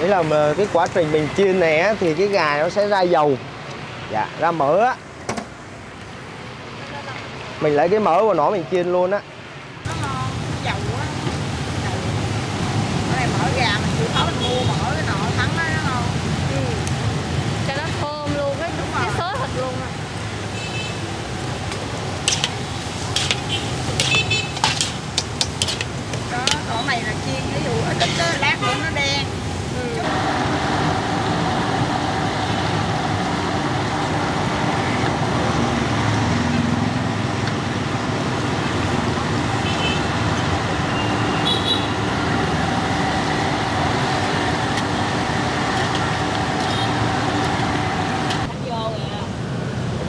Nghĩa là cái quá trình mình chiên này á, thì cái gà nó sẽ ra dầu, dạ, ra mỡ á. Mình lấy cái mỡ của nó mình chiên luôn á. Nó ngon, dầu á. Ở đây mỡ gà mình chịu khó mình mua mỡ cái nọ thắng á, nó ngon. Ừ. Cho nó thơm luôn, cái sớ thịt luôn à. Đó, chỗ này là chiên, ví dụ ở ít á, lát nữa nó đen. Ừ.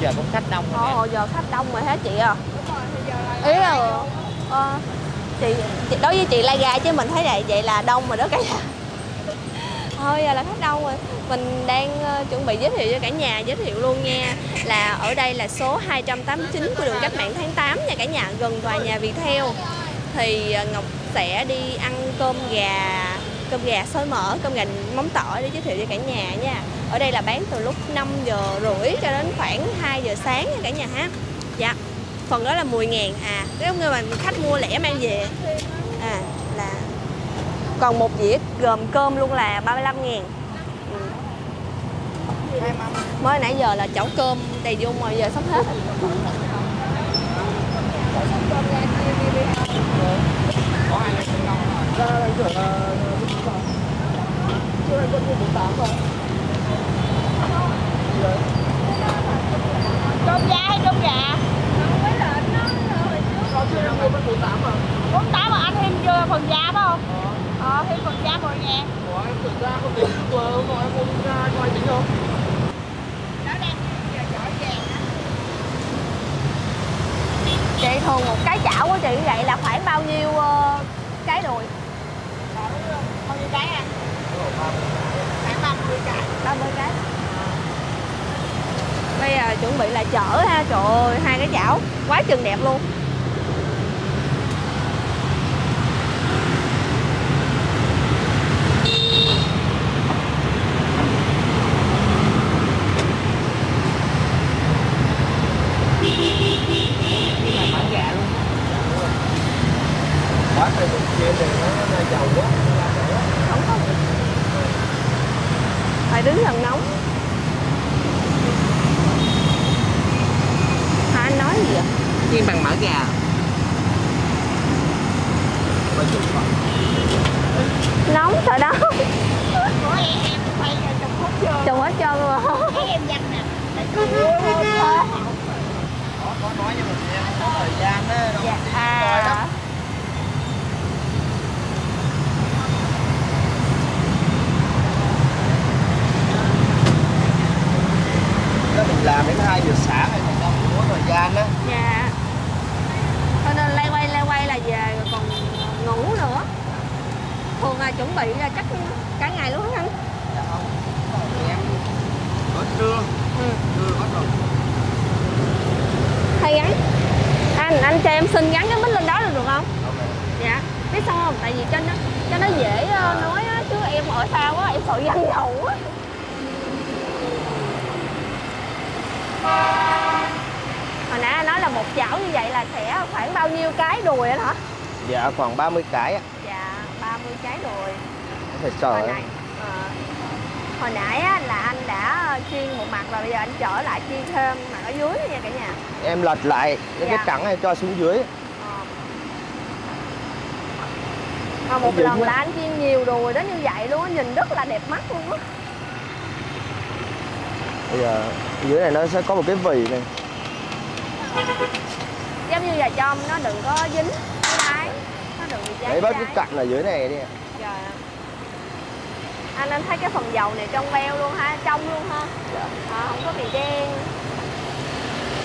Giờ cũng khách đông rồi. Ồ, giờ khách đông rồi hả chị à? Đúng rồi, thì giờ là ý là chị đối với chị lai gai chứ mình thấy này vậy là đông rồi đó cả nhà. Thôi giờ là khách đông rồi. Mình đang chuẩn bị giới thiệu cho cả nhà, giới thiệu luôn nha. Là ở đây là số 289 của đường Cách Mạng Tháng 8 nha cả nhà, gần tòa nhà Viettel. Thì Ngọc sẽ đi ăn cơm gà xôi mỡ, cơm gà móng tỏi để giới thiệu cho cả nhà nha. Ở đây là bán từ lúc 5h30 cho đến khoảng 2 giờ sáng nha cả nhà ha. Dạ. Phần đó là 10.000 à. Nếu như mà khách mua lẻ mang về à là còn một dĩa gồm cơm luôn là 35.000. Ừ. Mới nãy giờ là chảo cơm đầy vô rồi, giờ sắp hết. Cơm da hay cơm gà? Cái lợn nó rồi chứ. Có 48 mà anh thêm chưa phần da phải không? Thêm phần da 10.000. Ủa em thử ra có tính quơ không? Em muốn ra coi tính không? Nó đang giờ giỏi vàng á. Chị thường một cái chảo của chị vậy là khoảng bao nhiêu cái đùi? Bao nhiêu cái anh? Khoảng 30 cái. 30 cái. Bây giờ chuẩn bị là chở ha, trời ơi, hai cái chảo quá chừng đẹp luôn. Phải đứng gần nóng. Hả, anh nói gì vậy? Chiên bằng mỡ gà. Nóng sợ đó. Ủa em quay là chồng hết trơn. Chồng hết trơn luôn à? Cái em dành nè. Có nói với mình em có thời gian á, đâu coi đó. Làm đến 2 giờ sáng thì còn đâu có thời gian đó. Dạ. Cho nên lay quay là về rồi còn ngủ nữa. Thường là chuẩn bị là chắc cả ngày luôn hả anh? Dạ không. Em có trưa. Ừ. Trưa bắt đầu. Hay gắn. Anh cho em xin gắn cái mic lên đó được không? Okay. Dạ. Biết sao không? Tại vì cho nó dễ nói á, chứ em ở xa quá, em sợ văng đầu quá. Hồi nãy anh nói là một chảo như vậy là sẽ khoảng bao nhiêu cái đùi hả? Dạ khoảng 30 cái ạ. Dạ 30 cái đùi. Phải sợ. Hồi nãy á, là anh đã chiên một mặt rồi, bây giờ anh trở lại chiên thêm mặt ở dưới nha cả nhà. Em lật lại những cái trắng này cho xuống dưới. Một lần là anh chiên nhiều đùi đến như vậy luôn, nhìn rất là đẹp mắt luôn á. Bây giờ dưới này nó sẽ có một cái vỉ này. Giống như là trong nó đừng có dính cái đáy. Nó đừng bị cháy. Đấy bớt cái cạnh ở dưới này đi ạ. Trời ạ. Anh thấy cái phần dầu này trong veo luôn ha, trong luôn ha. Dạ. Không có bị đen.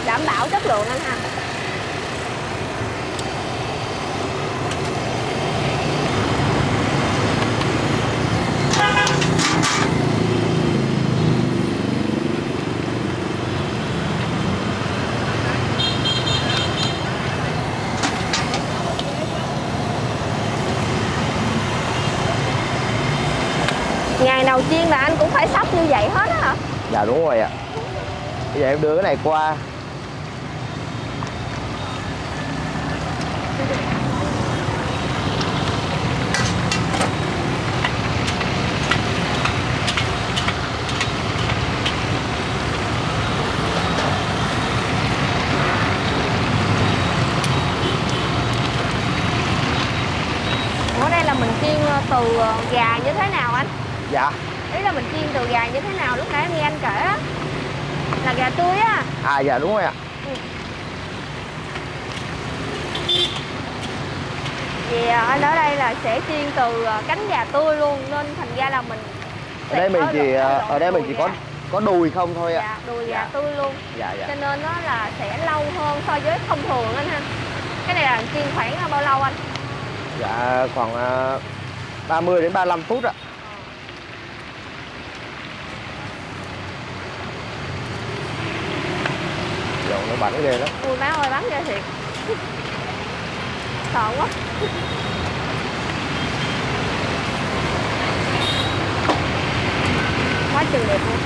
Đảm bảo chất lượng anh ha. Ngày nào chiên là anh cũng phải sắp như vậy hết á hả? Dạ đúng rồi ạ. Bây giờ em đưa cái này qua. Từ gà như thế nào anh? Dạ. Ý là mình chiên từ gà như thế nào, lúc nãy em nghe anh kể á, là gà tươi á. À dạ đúng rồi ạ. Vì anh ở đây là sẽ chiên từ cánh gà tươi luôn, nên thành ra là mình ở đây mình chỉ có đùi không thôi ạ. Dạ, đùi gà tươi luôn. Dạ dạ. Cho nên nó là sẽ lâu hơn so với thông thường anh ha. Cái này là chiên khoảng bao lâu anh? Dạ khoảng 30 đến 35 phút ạ. Dầu nó bắn ghê lắm. Ui má ơi, bắn ghê thiệt. Sợ quá. Quá chừng đẹp luôn.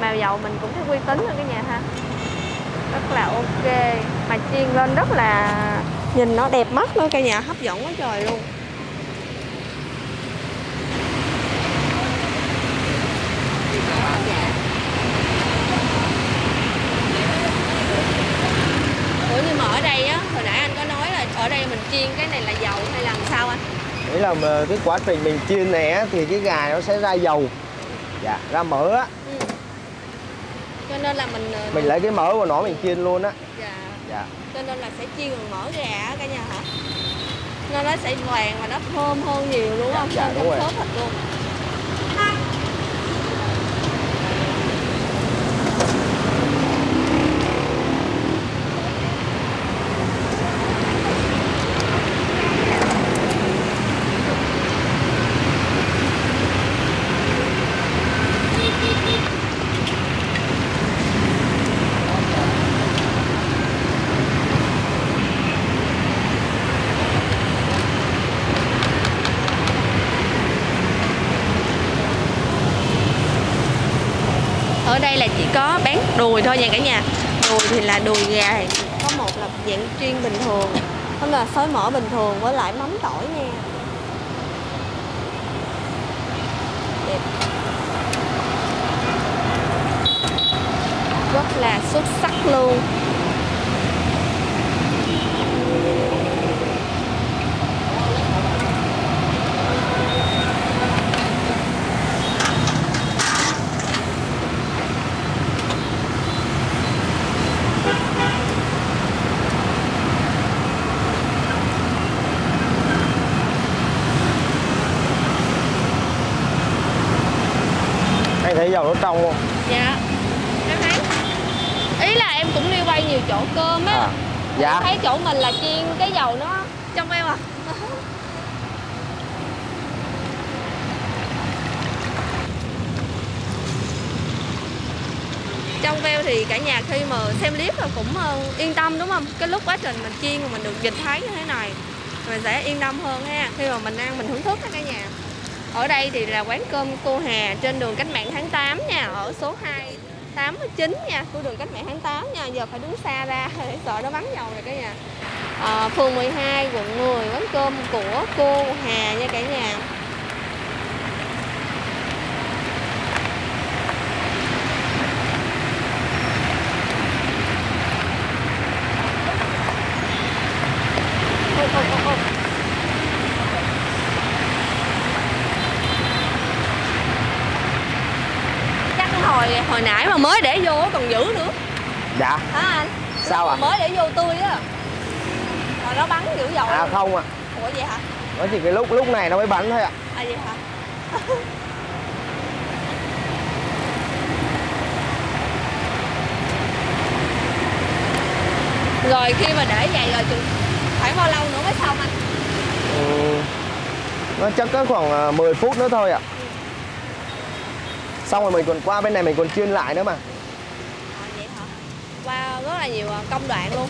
Màu dầu mình cũng thấy uy tín ở cái nhà ha, rất là ok, mà chiên lên rất là nhìn nó đẹp mắt nữa, cái nhà hấp dẫn quá trời luôn. Ủa nhưng mà ở đây á, hồi nãy anh có nói là ở đây mình chiên cái này là dầu hay làm sao anh? Đấy là cái quá trình mình chiên này á, thì cái gà nó sẽ ra dầu, dạ, ra mỡ á. Cho nên là mình lấy cái mỡ của nó mình chiên luôn á. Dạ. Dạ. Cho nên là sẽ chiên bằng mỡ gà á cả nhà hả? Nên nó sẽ vàng và nó thơm hơn nhiều đúng không? Dạ, đúng rồi. Thơm thịt luôn. Ở đây là chỉ có bán đùi thôi nha cả nhà. Đùi thì là đùi gà, có một là dạng chiên bình thường, có là xối mỡ bình thường với lại mắm tỏi nha. Đẹp. Rất là xuất sắc luôn. Thấy dầu nó trong không? Dạ em thấy. Ý là em cũng đi quay nhiều chỗ cơm á. À, dạ. Thấy chỗ mình là chiên cái dầu nó trong eo à. Trong eo thì cả nhà khi mà xem clip là cũng yên tâm đúng không? Cái lúc quá trình mình chiên mà mình được nhìn thấy như thế này, mình sẽ yên tâm hơn ha. Khi mà mình ăn mình thưởng thức đó cả nhà. Ở đây thì là quán cơm cô Hà trên đường Cách Mạng Tháng 8 nha, ở số 289 nha, của đường Cách Mạng Tháng 8 nha. Giờ phải đứng xa ra để sợ nó bắn dầu rồi cả nhà. Phường 12, quận 10, quán cơm của cô Hà nha cả nhà. Hồi nãy mà mới để vô còn giữ nữa. Dạ hả anh? Sao à? Mới để vô tươi á mà nó bắn dữ dội. À không à. Ủa vậy hả? Nó chỉ cái lúc này nó mới bắn thôi ạ. À vậy hả? Rồi khi mà để vậy rồi phải bao lâu nữa mới xong anh? Ừ, nó chắc có khoảng 10 phút nữa thôi ạ. Ừ. Xong rồi mình còn qua bên này mình còn chuyên lại nữa mà. À, vậy hả? Qua rất là nhiều công đoạn luôn.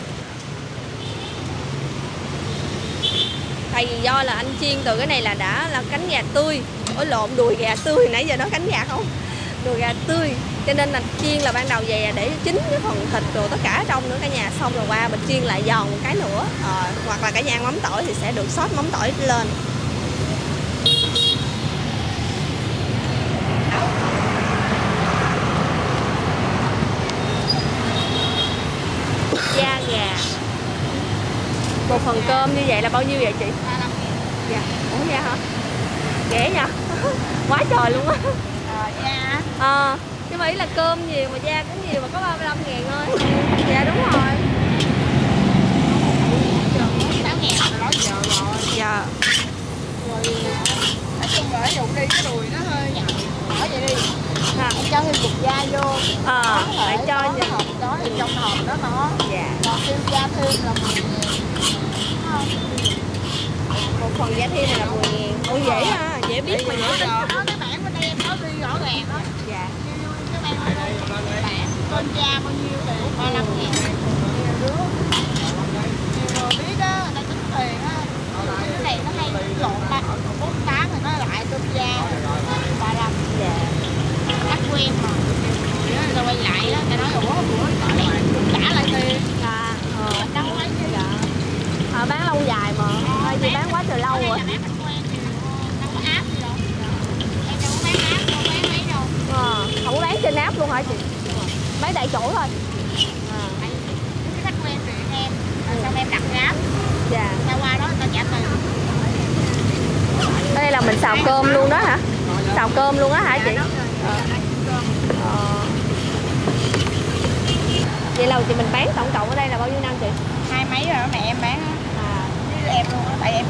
Tại vì do là anh chiên từ cái này là đã là cánh gà tươi. Ôi lộn, đùi gà tươi, nãy giờ nó cánh gà không? Đùi gà tươi. Cho nên là chiên là ban đầu về để chín cái phần thịt rồi tất cả trong nữa cả nhà. Xong rồi qua mình chiên lại giòn một cái nữa. Hoặc là cả nhà ăn mắm tỏi thì sẽ được sốt mắm tỏi lên. Da gà. Một phần cơm như vậy là bao nhiêu vậy chị? 35.000. Dạ, ủa da hả? Rẻ nha. Quá trời luôn á. Da. Nhưng mà ý là cơm nhiều mà da cũng nhiều mà có 35.000 thôi. Dạ đúng rồi. 8.000 là đó giờ rồi. Dạ. Rồi nói chung là ví dụ đi cái đùi nó hơi nhạt. Bỏ vậy đi. À. Cho thêm cục da vô. Phải cho những cái hộp đó thì trong hộp đó nó. Dạ. Còn thêm da thêm là 10.000. Một phần da thêm này là 10.000. Ủa dễ ha, dễ biết mà dễ tính. Cái bảng bên em nó ghi rõ ràng đó. Dạ. Cái bảng bên đây bảng con da bao nhiêu thì 35.000. Nhiều đứa. Nhiều người biết á, người ta tính tiền á. Cái này nó hay lộn 48 rồi nó lại tôm da 35. Dạ. Cắt quen mà. Nếu người ta quay lại á, người ta nói ủa bữa này trả lại tiền. À, đâu ấy chứ. Dạ. Bán lâu dài mà, chị bán quá trời lâu rồi. Bán đâu có áp gì đâu. Em đâu có bán áp, không bán mấy đâu. Không có bán trên áp luôn hả chị? Bán đại chỗ thôi. Cái khách quen thì em, xong em đặt áp. Dạ. Sau qua đó người ta trả tiền. Đây là mình xào cơm luôn đó hả? Xào cơm luôn á hả chị? Vậy là chị mình bán tổng cộng ở đây là bao nhiêu năm chị? 2 mấy rồi đó mẹ em bán á. Em luôn á, tại em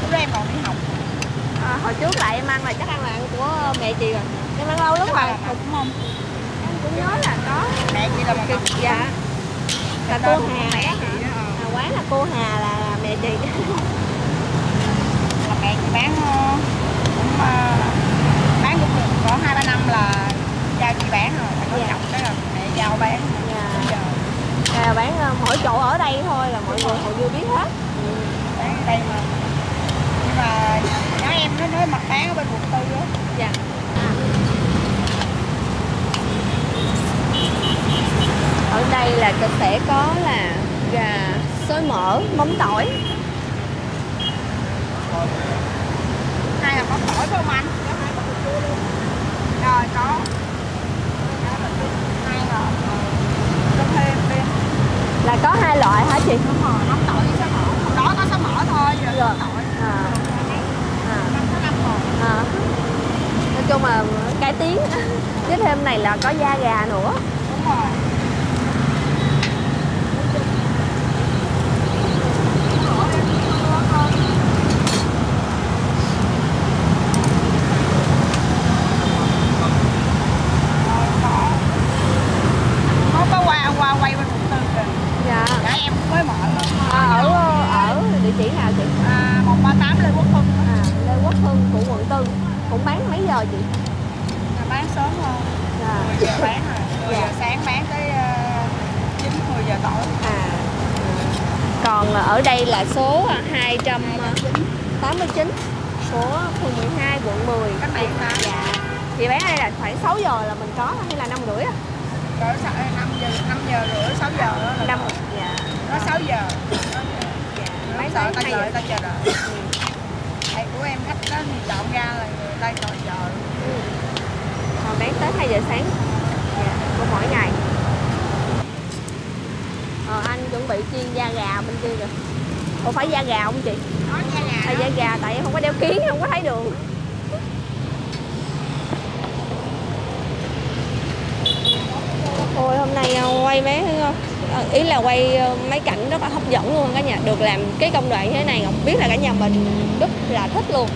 lúc đó em còn đi học. Hồi trước lại em ăn là chắc ăn là ăn của mẹ chị rồi. Em ăn lâu lắm rồi. Cũng không. Em cũng nhớ là có. Mẹ chị là một cái dạ. Là cô Hà. Quán là cô Hà là mẹ chị. Là mẹ chị bán cũng bán cũng được có 2-3 năm là cha chị bán rồi. Có chồng đó là mẹ giao bán. À, bán mỗi chỗ ở đây thôi là mọi người hầu như biết hết. Bán đây mà. Nhưng mà nhỏ em nó nói mặt bán ở bên quận 4 á. Dạ. Ở đây là sẽ có là gà xối mỡ, mắm tỏi. 2 hộp mắm tỏi phải không anh? Rồi có. Là có 2 loại hả chị? Đúng rồi, mắm tỏi với sá mỡ. Đó có sá mỡ thôi, rồi mắm tỏi. Nói chung là cải tiến. Tiếp thêm này là có da gà nữa. Đúng rồi. Ở đây là số 289 của phường 12 quận 10 Cách Mạng Tháng Tám. Dạ. Chị bán ở đây là khoảng 6 giờ là mình có hay là 5 rưỡi? 5 giờ rưỡi 6 giờ đó. 5 dạ. Nó 6 giờ. Bán tới 2 giờ ta chờ đợi. Thầy của em khách đó thì chọn ra là người ta chọn giờ. Còn bán tới 2 giờ sáng. Dạ. Của mỗi ngày. Anh chuẩn bị chiên da gà bên kia rồi. Ủa phải da gà không chị? Có da gà. Da gà tại em không có đeo kiến không có thấy đường. hôm nay quay vé, ý là quay mấy cảnh rất là hấp dẫn luôn cả nhà. Được làm cái công đoạn như thế này Ngọc biết là cả nhà mình rất là thích luôn.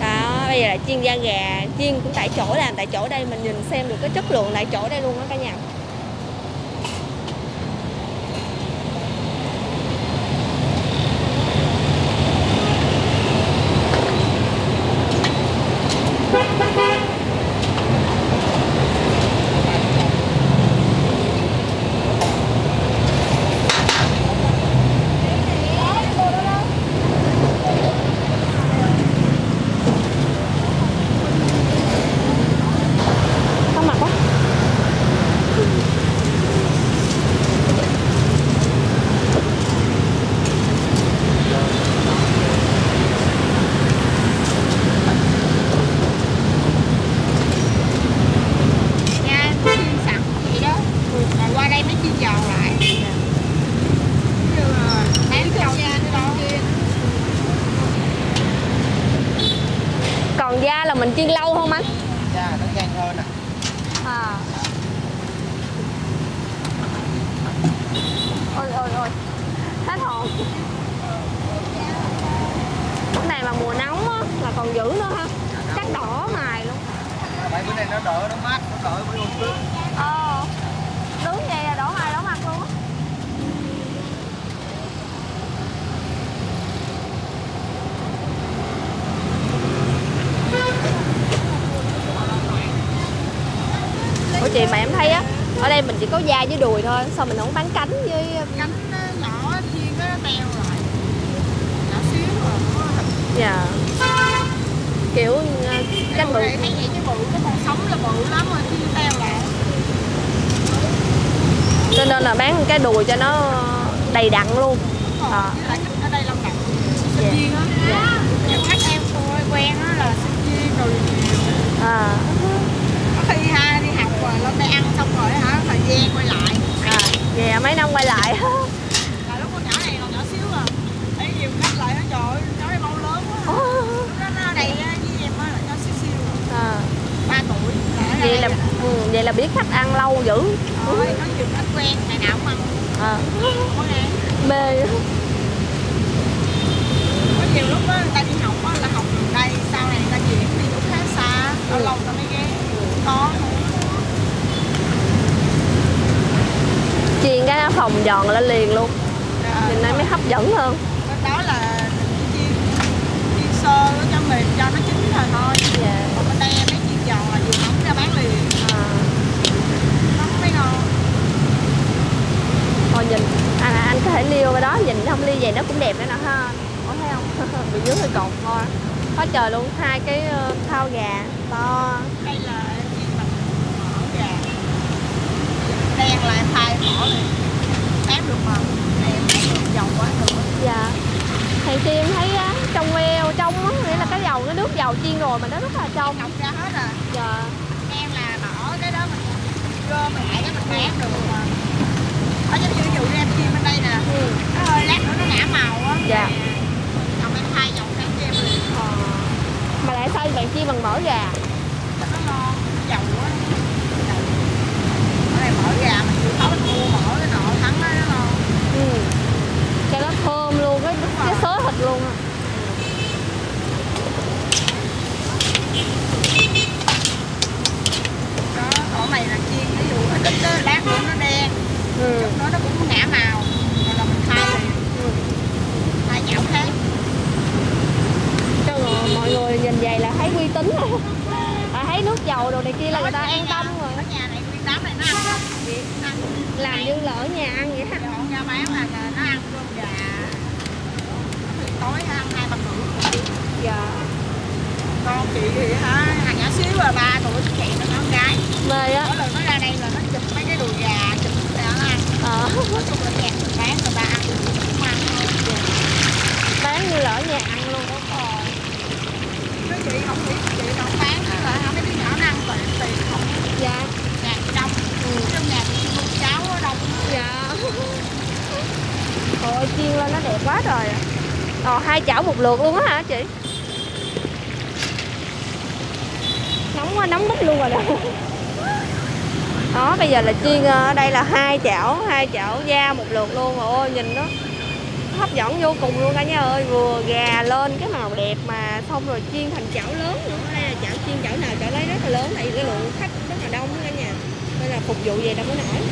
Đó, bây giờ là chiên da gà, chiên cũng tại chỗ, làm tại chỗ đây, mình nhìn xem được cái chất lượng tại chỗ đây luôn đó cả nhà. Da là mình chiên lâu không anh? Da nó nhanh hơn nè. À. Ôi ôi ôi. Hết hồn. Bữa này mà mùa nóng á là còn dữ nữa ha. Chắc đỏ mài luôn. Vậy bữa nay nó đỡ, nó mát, nó đỡ bữa hôm trước. Ờ. Đúng vậy là đỏ mài đỏ mặt luôn á. Chị mà em thấy á, ở đây mình chỉ có da với đùi thôi, sao mình không bán cánh với cánh nhỏ chiên nó teo lại nhỏ xíu rồi. Dạ. Kiểu cánh bự. Thấy vậy chứ bự, cái con sống là bự lắm rồi, chiên teo lại. Cho nên là bán cái đùi cho nó đầy đặn luôn. Đúng rồi, với lại ở đây đông đặn. Dạ. Chiên á. Dạ. Những khách em tôi quen á là chiên rồi. À. Khi ha đi học rồi lên đây ăn xong rồi hả, thời gian quay lại. À, dạ mấy năm quay lại. Là lúc con nhỏ này còn nhỏ xíu à. Thấy nhiều khách lại nói trời ơi, cháu này bao lớn quá. Nó này với em á là cháu xíu xíu. À. 3 tuổi. Vậy là vậy là biết khách ăn lâu dữ. Rồi, có nhiều khách quen ngày nào cũng ăn. À. Mê. Có nhiều lúc á người ta đi học á là học gần đây, sau này người ta chuyển đi chỗ khá xa, lâu lâu ta mới ghé. Chiên cái phòng giòn lên liền luôn. Nhìn nó mới hấp dẫn hơn. Đó là chiên sơ cho mềm cho nó chín rồi thôi. Dạ. Còn bên đây em thấy chiên giòn là vừa nóng ra bán liền. À. Nóng mới ngon. Thôi nhìn, anh có thể liêu cái đó, nhìn không liêu vậy nó cũng đẹp nữa nè ha. Có thấy không? Bị dưới hơi cột thôi. Có trời luôn, hai cái thao gà to. Đây là đen là em thay bỏ liền, ép được mà, này em thấy được dầu quá được. Dạ. Hàng chi em thấy á, trong veo trong á, nghĩa là cái dầu nó nước dầu chiên rồi mà nó rất là trong. Ngọc ra hết rồi. Dạ. Em là bỏ cái đó mình gom lại cái mình ép được mà. Ở giống như vụ em chiên bên đây nè, nó hơi lát nữa nó ngả màu á. Dạ. Ngọc em thay dầu sáng cho em liền. Ờ. Mà lại sao bạn chiên bằng mỡ gà? Cho nó ngon, dầu á. Mỡ gà mình chịu khó mình mua mỡ cái nọ thắng đó nó ngon. Ừ. Cho nó thơm luôn cái sớ thịt luôn à. Đó, chỗ này là chiên ví dụ nó ít đó, lát nữa nó đen. Ừ. Chút đó nó cũng ngả màu. Rồi là mình thay liền. Ừ. Thay nhạo khác. Cho mọi người nhìn vậy là thấy uy tín rồi. À, thấy nước dầu đồ này kia là người ta an tâm rồi. Ở nhà này uy tám này nó ăn không? Làm như là ở nhà ăn vậy ha. Dạ, nhà bán là nó ăn cơm gà. Tối ăn 2-3 tuổi. Dạ. Con chị thì hả, nhỏ xíu rồi 3 tuổi chị nó con gái. Mê á. Mỗi lần nó ra đây là nó chụp mấy cái đùi gà, chụp để nó ăn. Ờ. Nói chung là kẹt mình bán người ta ăn cũng ăn thôi. Bán như là ở nhà ăn luôn. Nói chị không biết chị không bán nữa là không biết đứa nhỏ nó ăn tiền không. Dạ. Nhà đông. Ừ. Trong nhà thì con cháu nó đông. Dạ. Ôi chiên lên nó đẹp quá rồi. Ờ, 2 chảo một lượt luôn á hả chị? Nóng quá, nóng bít luôn rồi nè. Đó, bây giờ là chiên ở đây là hai chảo da một lượt luôn. Ôi nhìn nó hấp dẫn vô cùng luôn cả nhà ơi, vừa gà lên cái màu đẹp mà xong rồi chiên thành chảo lớn nữa. Đây là chảo chiên, chảo nào chảo lấy rất là lớn, tại cái lượng khách rất là đông cả nhà, nên là phục vụ về đâu có nổi.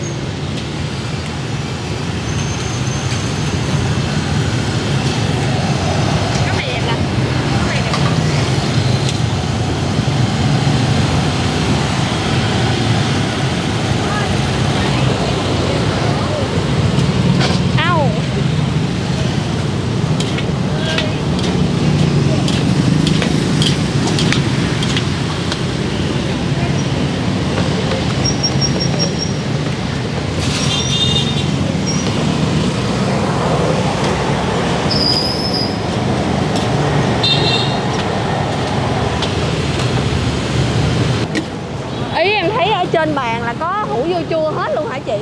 Trên bàn là có hủ dưa chua hết luôn hả chị?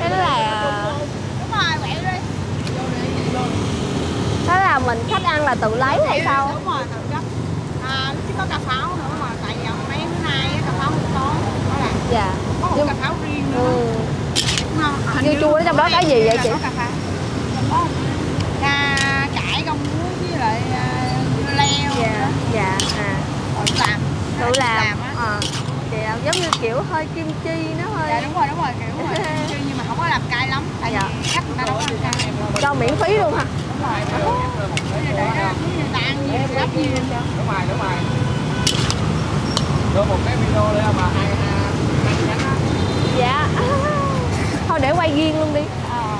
Cái đó là đó là mình khách ăn là tự lấy hay sao? Đúng rồi, tự gấp. À, nó chỉ có cà pháo nữa mà tại giờ mấy bữa nay cà pháo không có. Đó là dạ. Có cà pháo riêng nữa. Ừ. Dưa chua đó trong đó cái gì vậy chị? Có cà pháo. Có cải rong muối với lại dưa leo. Dạ, dạ à. Tự làm. Dạ, giống như kiểu hơi kim chi nó hơi. Dạ đúng rồi kiểu hơi kim chi nhưng mà không có làm cay lắm. Tại dạ. Vì khách ta đâu có làm cay. Cho miễn phí luôn hả? Đúng rồi. Để ta ăn nhiều lắm nhiều. Đúng rồi. Đưa một cái video để mà ai nhắn á. Dạ. Thôi để quay riêng luôn đi.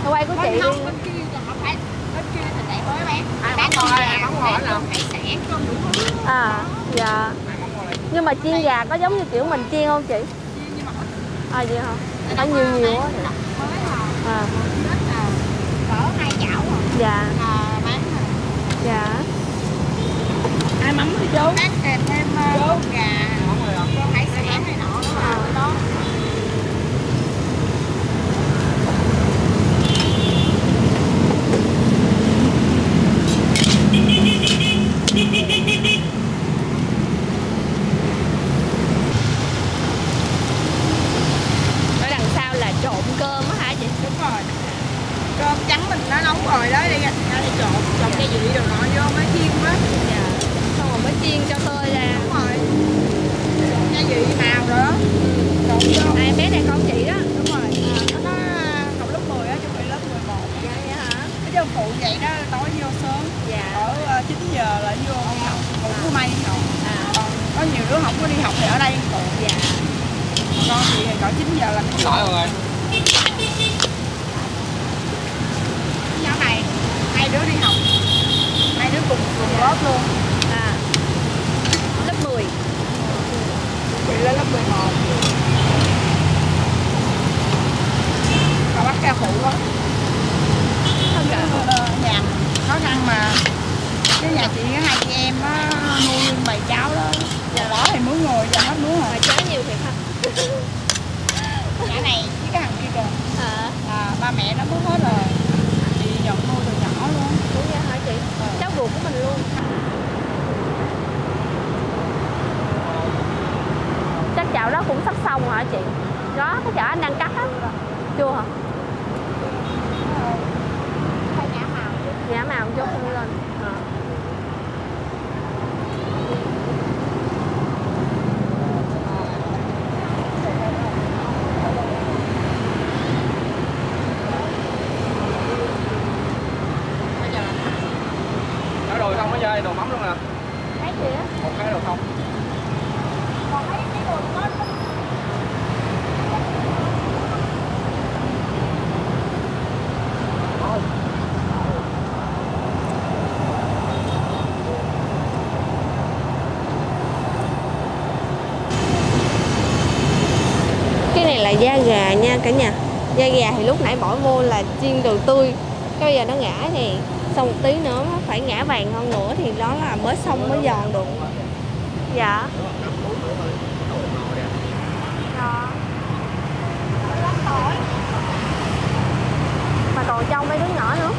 Thôi quay của chị đi. Bên kia là họ phải, bên kia thì sẽ mới bán. Bán món nào? Hải sản con đủ thứ. À, dạ. Nhưng mà chiên gà có giống như kiểu mình chiên không chị? Chiên nhưng mà à vậy hả? Có nhiều á. À. Cỡ 2 chảo rồi. Dạ. Bán rồi. Dạ. Ai mắm thì chú. Bán kèm thêm gà. Hải sản này nọ đó. Là da gà nha cả nhà. Da gà thì lúc nãy bỏ vô là chiên đồ tươi, cái bây giờ nó ngã thì xong một tí nữa nó phải ngã vàng hơn nữa thì đó là mới xong mới giòn được. Dạ. Mà còn trong mấy đứa nhỏ nữa.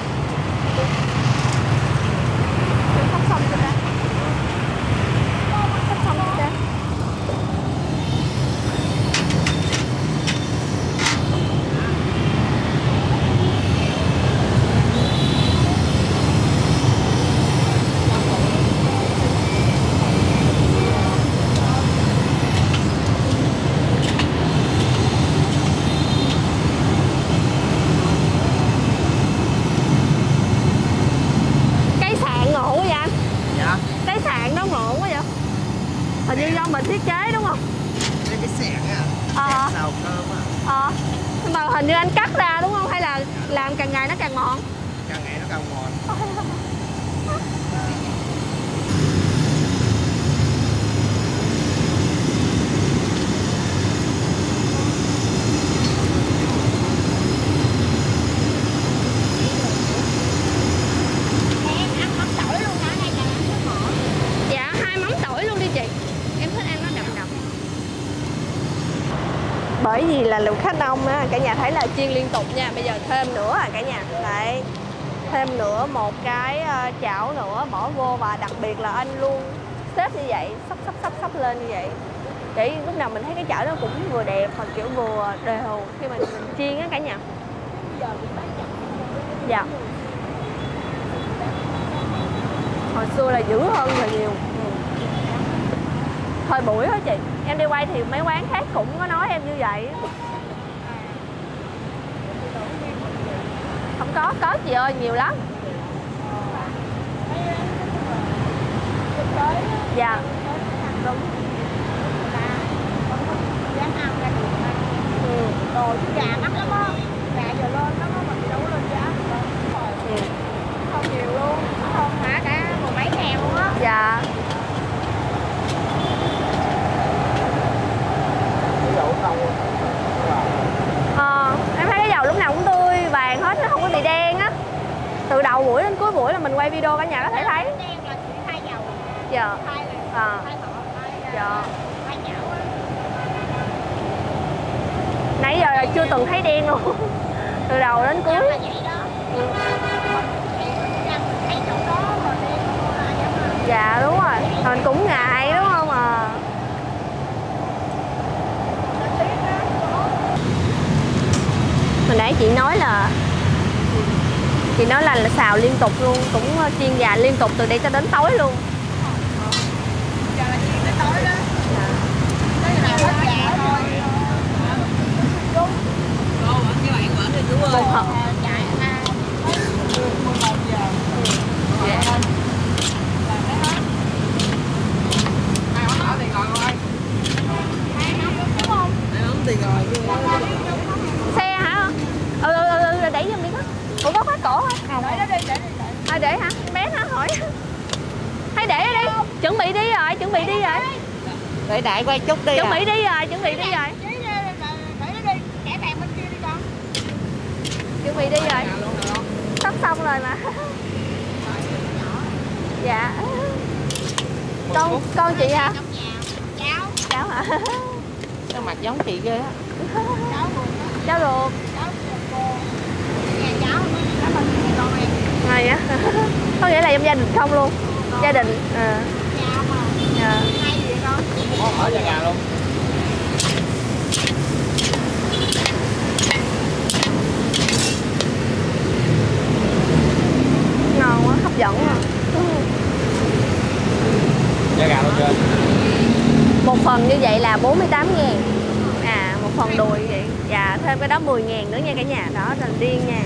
Ờ. Nhưng mà hình như anh cắt ra đúng không? Hay là làm càng ngày nó càng ngọn? Càng ngày nó càng ngọn. Bởi vì là lượng khách đông á, cả nhà thấy là chiên liên tục nha. Bây giờ thêm nữa à cả nhà. Đấy, thêm nữa một cái chảo nữa bỏ vô, và đặc biệt là anh luôn xếp như vậy, sắp lên như vậy. Chỉ lúc nào mình thấy cái chảo nó cũng vừa đẹp và kiểu vừa đều khi mà mình chiên á cả nhà. Dạ. Hồi xưa là dữ hơn là nhiều. Thời buổi đó chị, em đi quay thì mấy quán khác cũng có nói em như vậy. Không có chị ơi, nhiều lắm. Dạ. Đúng. Đồ già mắc lắm á, già giờ lên nó có mình đấu lên giá. Không nhiều luôn, không hả cả một mấy ngàn luôn á. Dạ. Em thấy cái dầu lúc nào cũng tươi vàng hết, nó không có bị đen á. Từ đầu buổi đến cuối buổi là mình quay video cả nhà có thể thấy. Đen là chỉ thay dầu. Dạ. Dạ. Nãy giờ là chưa từng thấy đen luôn. Từ đầu đến cuối. Dạ đúng rồi. Mình cũng ngại đúng không à. Hồi nãy chị nói là xào liên tục luôn, cũng chiên gà liên tục từ đây cho đến tối luôn. Giờ là chiên tới tối đó. Tới giờ nào hết gà thôi. Đúng. Cô ở cái bạn quẩn đi chú ơi. Chạy 11 giờ. Dạ. Làm cái hết. Ai có hỏi tiền rồi không ơi? Ai nóng đúng không? Ai nóng tiền rồi. Đẩy giùm đi. Ủa có khóa cổ hả? Để đó đi, để. À để hả? Bé hả? Hỏi. Hay để đi. Không. Chuẩn bị đi rồi, chuẩn bị đi rồi. Để đại quay chút đi. Chuẩn bị đi rồi. Để nó đi, kẻ tàn bên kia đi con. Chuẩn bị đi rồi. Sắp xong rồi mà. Dạ. Con chị hả? Cháu. Cháu hả? Sao mặt giống chị ghê á. Cháu ruột. Này á, có nghĩa là trong gia đình không luôn, gia đình. Ở nhà luôn. Ngon quá, hấp dẫn quá. Giá gà luôn chưa? Một phần như vậy là 48.000. À, một phần đùi vậy. Dạ, thêm cái đó 10.000 nữa nha cả nhà. Đó là riêng nha.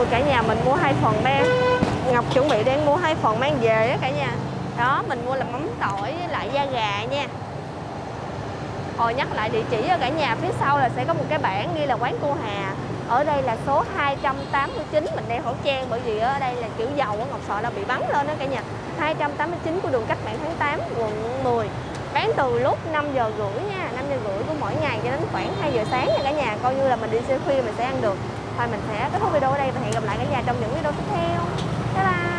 tôi cả nhà mình mua 2 phần mang. Ngọc chuẩn bị đang mua 2 phần mang về đó cả nhà. Đó, mình mua là mắm tỏi với lại da gà nha. Hồi nhắc lại địa chỉ ở cả nhà, phía sau là sẽ có một cái bảng ghi là quán cô Hà. Ở đây là số 289, mình đeo khẩu trang bởi vì ở đây là kiểu dầu của Ngọc Sợ đã bị bắn lên đó cả nhà. 289 của đường Cách Mạng Tháng 8, quận 10. Bán từ lúc 5 giờ rưỡi nha, 5 giờ rưỡi của mỗi ngày cho đến khoảng 2 giờ sáng nha cả nhà. Coi như là mình đi siêu khuya mình sẽ ăn được. Thôi mình sẽ kết thúc video ở đây và hẹn gặp lại cả nhà trong những video tiếp theo. Bye bye.